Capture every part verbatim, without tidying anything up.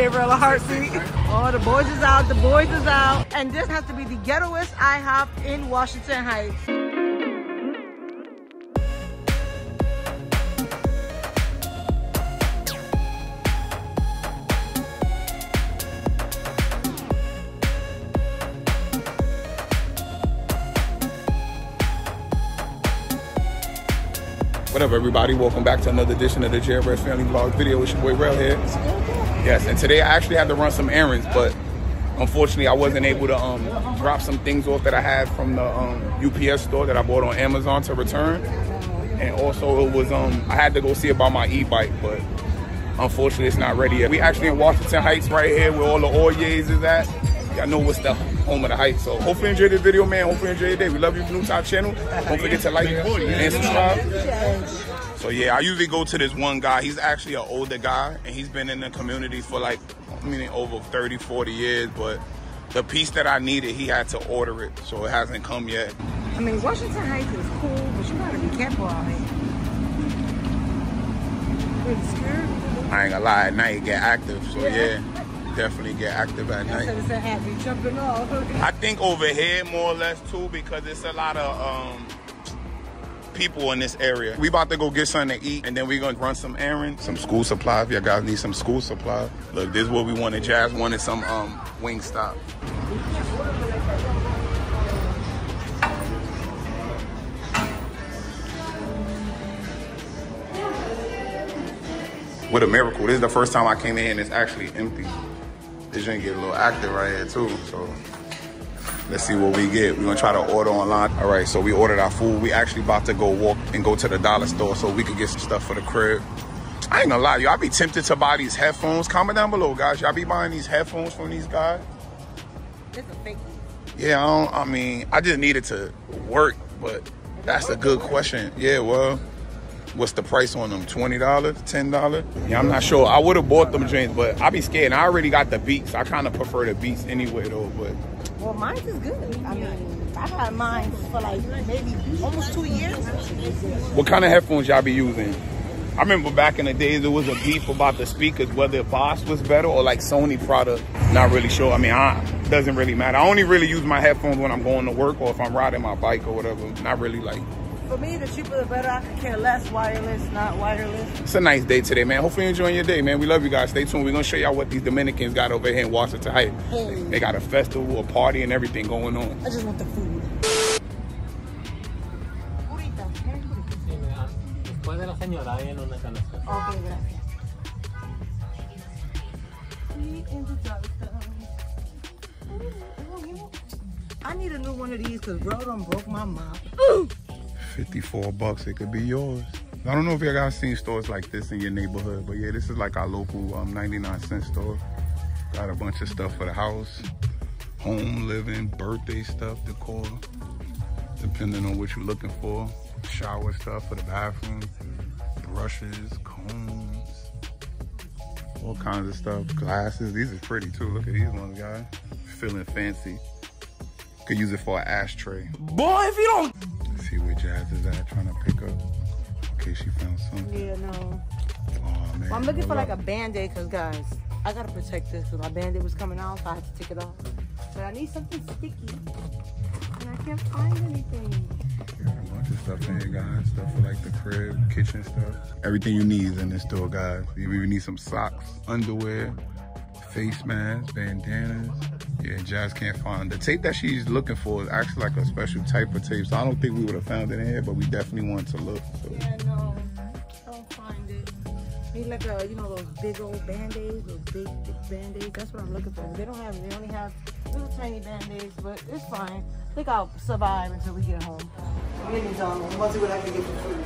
Gabriel a heartbeat. Oh, the boys is out, the boys is out. And this has to be the ghettoest I hop in Washington Heights. What up, everybody? Welcome back to another edition of the J R S Family Vlog video. It's your boy Railhead. Yes, and today I actually had to run some errands, but unfortunately I wasn't able to um, drop some things off that I had from the um, U P S store that I bought on Amazon to return. And also it was, um, I had to go see about my e-bike, but unfortunately it's not ready yet. We actually in Washington Heights right here where all the Oyes is at. Y'all know what's the home of the Heights. So hopefully you enjoyed this video, man. Hopefully you enjoyed your day. We love you, New Top Channel. Don't forget to like and subscribe. So yeah, I usually go to this one guy. He's actually an older guy, and he's been in the community for like, I mean, over thirty, forty years. But the piece that I needed, he had to order it, so it hasn't come yet. I mean, Washington Heights is cool, but you gotta be careful out here. Pretty scared. I ain't gonna lie, at night get active. So yeah. yeah. Definitely get active at night. It's a happy jumping off. I think over here more or less too, because it's a lot of um, people in this area. We about to go get something to eat, and then we gonna run some errands, some school supply. If y'all guys need some school supply, look, this is what we wanted. Jazz wanted some um, Wingstop. What a miracle! This is the first time I came in, and it's actually empty. This gonna get a little active right here too, so let's see what we get. We're gonna try to order online. All right, so we ordered our food. We actually about to go walk and go to the dollar store so we could get some stuff for the crib. I ain't gonna lie, y'all be tempted to buy these headphones. Comment down below, guys. Y'all be buying these headphones from these guys? It's a fake. Yeah, I, don't, I mean, I just needed to work, but that's a good question. Yeah, well, what's the price on them? twenty dollars, ten dollars? Yeah, I'm not sure. I would have bought them jeans, but I be scared. I already got the Beats. I kind of prefer the Beats anyway, though. But well, mine is good. I mean, I've had mine for like maybe almost two years. What kind of headphones y'all be using? I remember back in the days there was a beef about the speakers, whether Bose was better or like Sony product. Not really sure. I mean, I doesn't really matter. I only really use my headphones when I'm going to work or if I'm riding my bike or whatever. Not really like. For me, the cheaper the better. I could care less. Wireless, not wireless. It's a nice day today, man. Hopefully you're enjoying your day, man. We love you guys. Stay tuned. We're going to show y'all what these Dominicans got over here in Washington Heights. Hey. They got a festival, a party, and everything going on. I just want the food. Okay, gracias. I need a new one of these because bro done broke my mouth. Ooh. fifty-four bucks, it could be yours. I don't know if you guys seen stores like this in your neighborhood, but yeah, this is like our local um, ninety-nine cent store. Got a bunch of stuff for the house, home living, birthday stuff, decor, depending on what you're looking for. Shower stuff for the bathroom, brushes, combs, all kinds of stuff. Glasses, these are pretty too. Look at these ones, guys. Feeling fancy. Could use it for an ashtray. Boy, if you don't. See where Jazz is at, trying to pick up in case she found something. Yeah, no. Oh, man. Well, I'm looking for like a Band-Aid because, guys, I got to protect this because my Band-Aid was coming out, so I had to take it off. But I need something sticky, and I can't find anything. Got a bunch of stuff in here, guys. Stuff for like the crib, kitchen stuff. Everything you need is in this store, guys. You even need some socks, underwear, face masks, bandanas. Yeah, Jazz can't find. The tape that she's looking for is actually like a special type of tape, so I don't think we would have found it in here, but we definitely wanted to look. So. Yeah, no, I don't find it. Need like a, you know, those big old Band-Aids, those big, big Band-Aids. That's what I'm looking for. They don't have, they only have little tiny Band-Aids, but it's fine. I think I'll survive until we get home. Ladies, um, we'll see what I can get for food.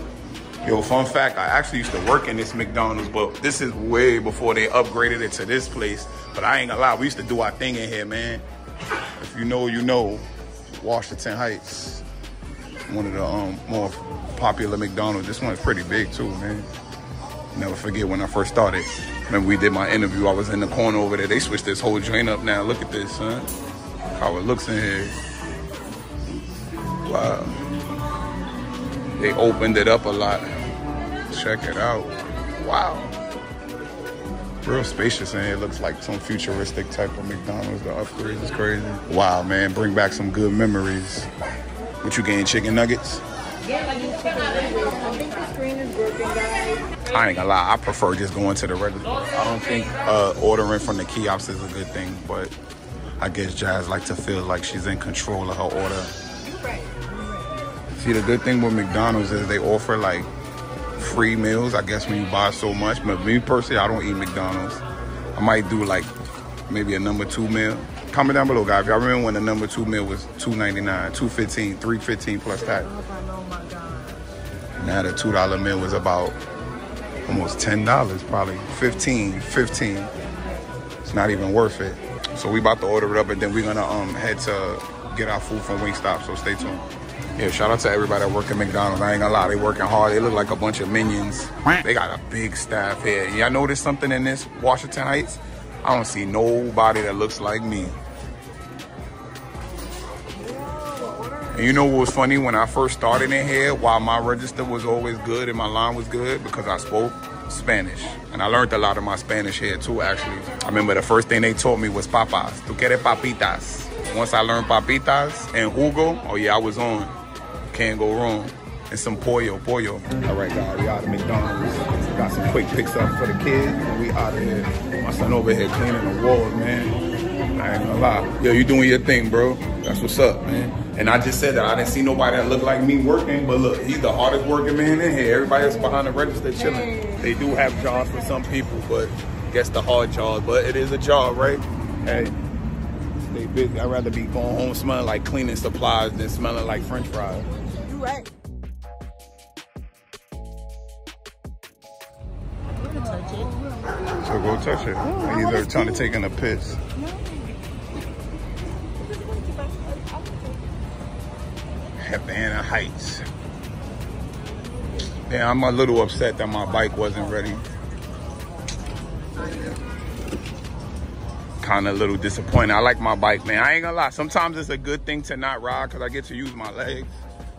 Yo, fun fact, I actually used to work in this McDonald's, but this is way before they upgraded it to this place. But I ain't gonna lie, we used to do our thing in here, man. If you know, you know, Washington Heights, one of the um, more popular McDonald's. This one's pretty big too, man. Never forget when I first started. Remember we did my interview, I was in the corner over there. They switched this whole joint up now. Look at this, son. Look how it looks in here. Wow. They opened it up a lot. Check it out. Wow. It's real spacious, and it looks like some futuristic type of McDonald's. The upgrades is crazy. Wow, man, bring back some good memories. What you getting, chicken nuggets? Yeah, like chicken nuggets. I think the screen is broken, guys. I ain't gonna lie, I prefer just going to the regular. I don't think uh, ordering from the kiosks is a good thing, but I guess Jazz like to feel like she's in control of her order. You're right. You're right. See, the good thing with McDonald's is they offer like free meals, I guess, when you buy so much. But me personally, I don't eat McDonald's. I might do like maybe a number two meal. Comment down below, guys, if y'all remember when the number two meal was two ninety-nine, two fifteen, three fifteen plus that. Now the two dollar meal was about almost ten dollars, probably fifteen, fifteen. It's not even worth it. So we about to order it up, and then we're gonna um head to get our food from Wingstop, so stay tuned. Yeah, shout out to everybody that work at McDonald's. I ain't gonna lie, they working hard. They look like a bunch of minions. They got a big staff here. Y'all notice something in this Washington Heights? I don't see nobody that looks like me. And you know what was funny? When I first started in here, while my register was always good and my line was good, because I spoke Spanish. And I learned a lot of my Spanish here too, actually. I remember the first thing they taught me was papas. Tu quieres papitas? Once I learned papitas and jugo, oh yeah, I was on. Can't go wrong. And some pollo, pollo. All right, guys, we out of McDonald's. Got some quick picks up for the kids. We out of here. My son over here cleaning the walls, man. I ain't gonna lie. Yo, you doing your thing, bro. That's what's up, man. And I just said that I didn't see nobody that looked like me working, but look, he's the hardest working man in here. Everybody else behind the register chilling. They do have jobs for some people, but I guess the hard job, but it is a job, right? Hey. They busy. I'd rather be going home smelling like cleaning supplies than smelling like French fries. You right. I'm gonna touch it. So go touch it. Oh, he's already trying to take in a piss. No. Havana Heights. Yeah, I'm a little upset that my bike wasn't ready. Kind of a little disappointed. I like my bike, man. I ain't gonna lie, sometimes it's a good thing to not ride because I get to use my legs,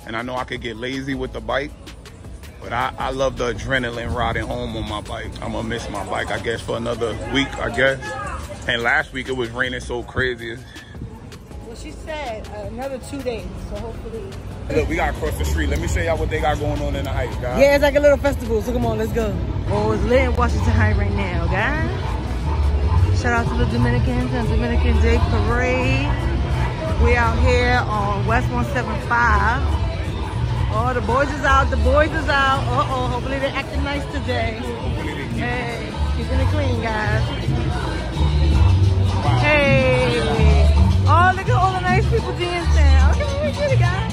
and I know I could get lazy with the bike, but I, I love the adrenaline riding home on my bike. I'm gonna miss my bike, I guess, for another week, I guess. And last week it was raining so crazy. Well, she said uh, another two days, so hopefully. Look, we gotta cross the street. Let me show y'all what they got going on in the Heights, guys. Yeah, it's like a little festival, so come on, let's go. Well, it's lit in Washington Heights right now, guys. Shout out to the Dominicans and Dominican Day Parade. We out here on West one seventy-five. Oh, the boys is out. The boys is out. Uh-oh, hopefully they're acting nice today. Hey, keeping it clean, guys. Wow. Hey. Oh, look at all the nice people dancing. Okay, we get it, guys.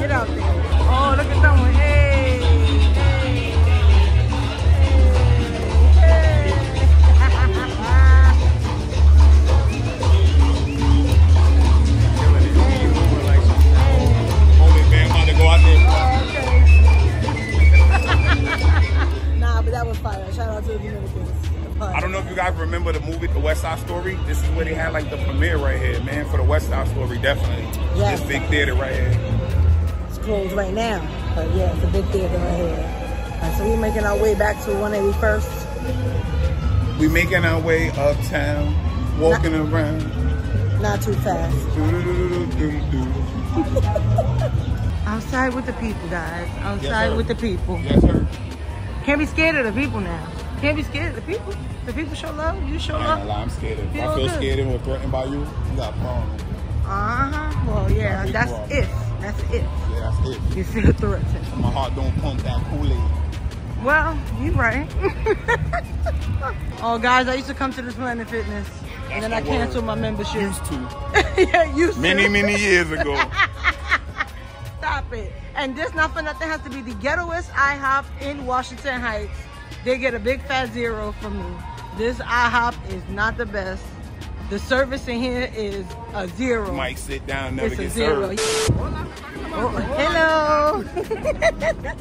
Get out there. Oh, look at someone. Hey. I don't know if you guys remember the movie, The West Side Story. This is where they had like the premiere right here, man, for The West Side Story, definitely. Yes. This big theater right here. It's closed right now, but yeah, it's a big theater right here. Right, so we're making our way back to one eighty-first. We're making our way uptown, walking not, around. Not too fast. Outside with the people, guys. Outside yes, with the people. Yes, sir. Can't be scared of the people now. Can't be scared of the people. The people show love. You show love. I'm scared. If I feel scared and we're threatened by you, you got a problem. Uh-huh. Well, yeah, that's it. That's it. Yeah, that's it. You feel threatened. My heart don't pump that Kool-Aid. Well, you right. Oh, guys, I used to come to this Planet Fitness, that's and then the I canceled word. my membership. Used to. Yeah, used to. Many, many years ago. Stop it. And this not for nothing has to be the ghettoest IHOP in Washington Heights. They get a big fat zero from me. This IHOP is not the best. The service in here is a zero. Mike, sit down, never it's get served. Oh, hello.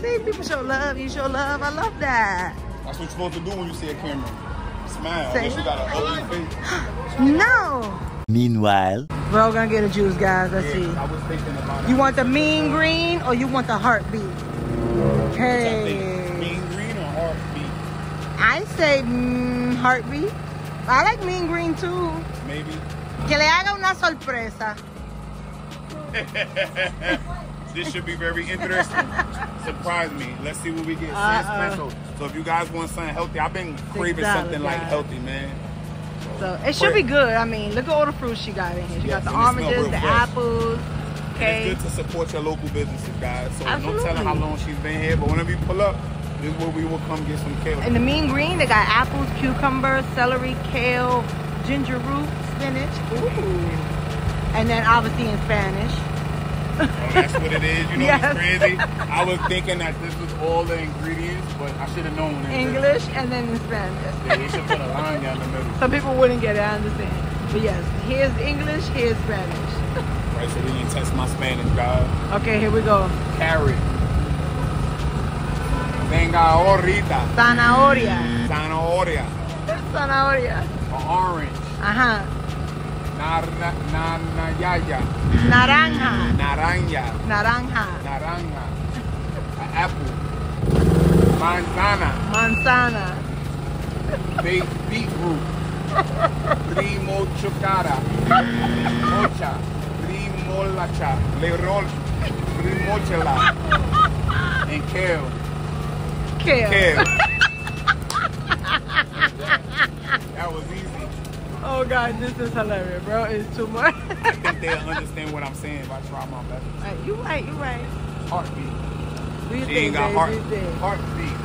See, people show love, you show love. I love that. That's what you're supposed to do when you see a camera. Smile, say, unless you got an ugly face. No. Meanwhile. We're all gonna get a juice, guys, let's yeah, see. I was thinking about you want the mean green or you want the heartbeat? Hey. I say mm, heartbeat. I like mean green too. Maybe. Que le haga una sorpresa. This should be very interesting. Surprise me. Let's see what we get. Uh -oh. So if you guys want something healthy, I've been craving exactly, something guys. like healthy, man. So, so it should be good. I mean, look at all the fruits she got in here. She yes, got the oranges, the fresh. apples. Okay. It's good to support your local businesses, guys. So Absolutely. no telling how long she's been here, but whenever you pull up, this is where we will come get some kale. In the mean green, they got apples, cucumbers, celery, kale, ginger root, spinach. Ooh. And then obviously in Spanish. Oh, that's what it is. You know yes. what's crazy? I was thinking that this was all the ingredients, but I should have known. English and then in Spanish. Yeah, they should put a line down the middle. Some people wouldn't get it, I understand. But yes, here's English, here's Spanish. Right, so we need to test my Spanish, guys. Okay, here we go. Carrot. Venga ahorita. Zanahoria. Zanahoria. Zanahoria. Orange. Ajá. Nar na na nayaya. Naranja. Naranja. Naranja. Naranja. Apple. Manzana. Manzana. Be beetroot. Primo chucara. Mocha. Primolacha. Lerol. Primochela. And kale. Kale. Kale. That was easy. Oh God, this is hilarious, bro. It's too much. I think they'll understand what I'm saying if I try my best. Right, you right, you right. Heartbeat. We she ain't got babe, heart, heartbeat.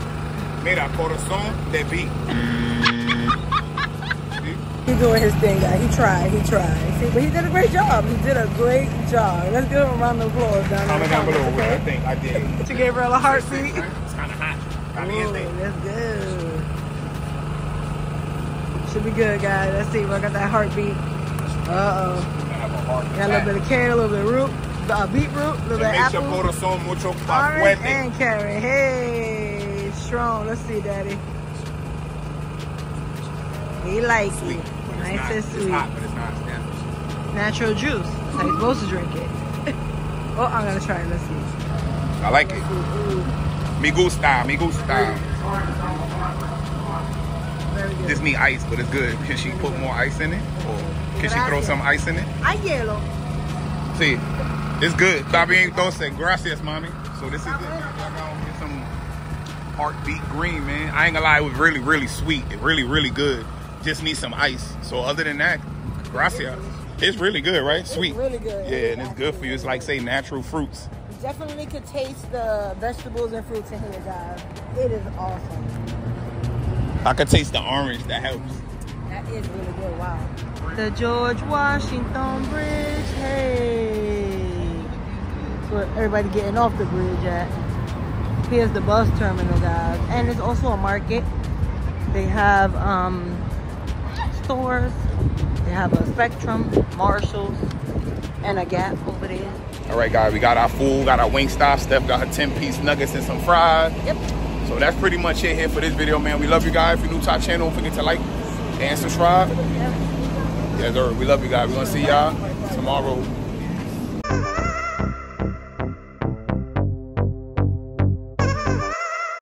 Mira, corazón de beat. He's doing his thing, guys. He tried, he tried. See, but he did a great job. He did a great job. Let's give him a round of applause. Down Comment down below what I think I did. She gave her a heartbeat. It's kind of hot. Ooh, that's good. Should be good, guys. Let's see. I got that heartbeat. Uh oh. Got a little bit of carrot, a little bit of root, uh, beetroot, a little bit of apple. Orange and carrot. Hey, strong. Let's see, Daddy. He likes it. Nice and sweet. It's hot, but it's not natural. Natural juice. Like you're supposed to drink it. Oh, I'm gonna try it. Let's see. I like it. Ooh. Me gusta, me gusta. This need ice, but it's good. Can she put more ice in it? Or can she throw some ice in it? Hay hielo. See, it's good. Está bien, entonces. Gracias, mommy. So this is good. Y'all gotta get some heartbeat green, man. I ain't gonna lie, it was really, really sweet. It really, really good. Just need some ice. So other than that, gracias. It's really good, right? Sweet. It's really good. Yeah, and it's good for you. It's like, say, natural fruits. Definitely could taste the vegetables and fruits in here, guys. It is awesome. I could taste the orange. That helps. That is really good. Wow. The George Washington Bridge. Hey. That's where everybody getting off the bridge at. Here's the bus terminal, guys. And it's also a market. They have um, stores. They have a Spectrum, Marshalls, and a Gap over there. All right, guys, we got our food, got our Wingstop. Steph got her ten-piece nuggets and some fries. Yep. So that's pretty much it here for this video, man. We love you guys. If you're new to our channel, don't forget to like and subscribe. Yes, sir. We love you guys. We're going to see y'all tomorrow.